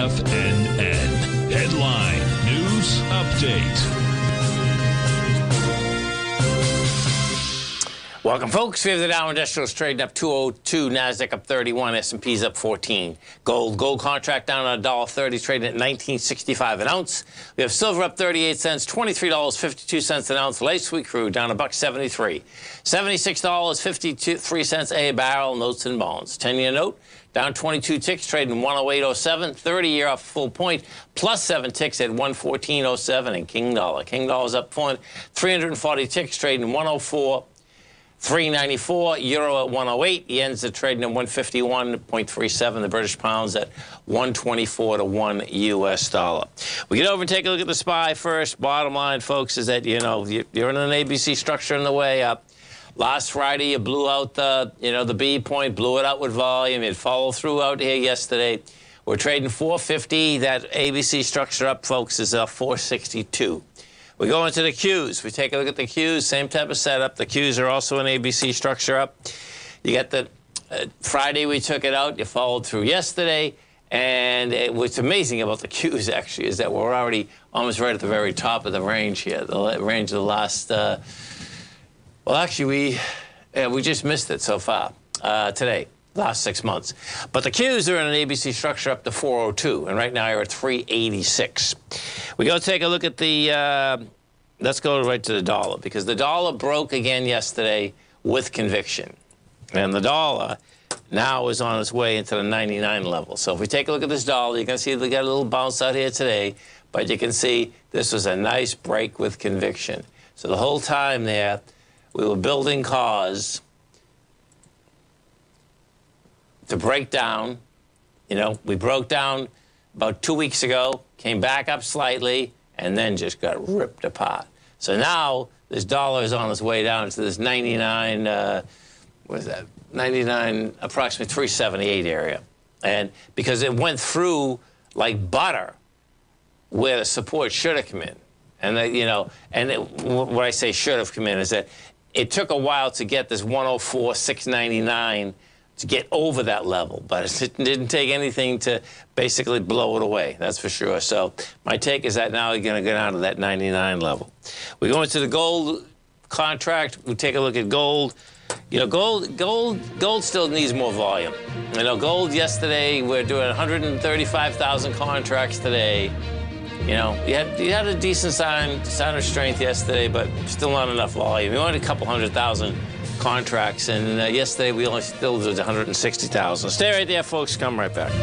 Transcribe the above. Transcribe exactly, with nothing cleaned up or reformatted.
F N N. Headline News Update. Welcome, folks. We have the Dow Industrials trading up two oh two, NASDAQ up thirty-one, S and P's up fourteen. Gold, gold contract down one dollar thirty, trading at nineteen sixty-five an ounce. We have silver up thirty-eight cents, twenty-three dollars and fifty-two cents an ounce. Light sweet crude down a buck seventy-three, seventy-six dollars and fifty-three cents a barrel. Notes and bonds. ten-year note down twenty-two ticks, trading one oh eight oh seven. thirty-year up full point, plus seven ticks at one fourteen oh seven. And King Dollar. King Dollar's up point, three hundred forty ticks, trading one oh four three ninety-four. Euro at one oh eight. Yen's are trading at one fifty-one point three seven. The British pound's at one twenty-four to one U S dollar. We get over and take a look at the S P Y first. Bottom line, folks, is that, you know, you're in an A B C structure on the way up. Last Friday, you blew out the, you know, the B point, blew it out with volume. It followed through out here yesterday. We're trading four fifty. That A B C structure up, folks, is uh, four sixty-two. We go into the queues. We take a look at the queues. Same type of setup. The queues are also an A B C structure up. You got the uh, Friday, we took it out. You followed through yesterday. And it, what's amazing about the queues, actually, is that we're already almost right at the very top of the range here, the range of the last... Uh, Well, actually, we, uh, we just missed it so far uh, today, last six months. But the queues are in an A B C structure up to four oh two, and right now you're at three eighty-six. We go take a look at the, uh, let's go right to the dollar, because the dollar broke again yesterday with conviction. And the dollar now is on its way into the ninety-nine level. So if we take a look at this dollar, you can see they got a little bounce out here today, but you can see this was a nice break with conviction. So the whole time there, we were building cause to break down. You know, we broke down about two weeks ago, came back up slightly, and then just got ripped apart. So now this dollar is on its way down to this ninety-nine, uh, what is that, ninety-nine, approximately three seventy-eight area. And because it went through like butter where the support should have come in. And, the, you know, and it, what I say should have come in is that it took a while to get this one oh four six ninety-nine to get over that level, but it didn't take anything to basically blow it away, that's for sure. So my take is that now you're going to go down to that ninety-nine level. We go into the gold contract. We take a look at gold. You know, gold, gold, gold still needs more volume. You know, gold yesterday, we're doing one hundred thirty-five thousand contracts today. You know, you had, you had a decent sign, sign of strength yesterday, but still not enough volume. We only had a couple hundred thousand contracts, and uh, yesterday we only still did one hundred sixty thousand. Stay right there, folks. Come right back.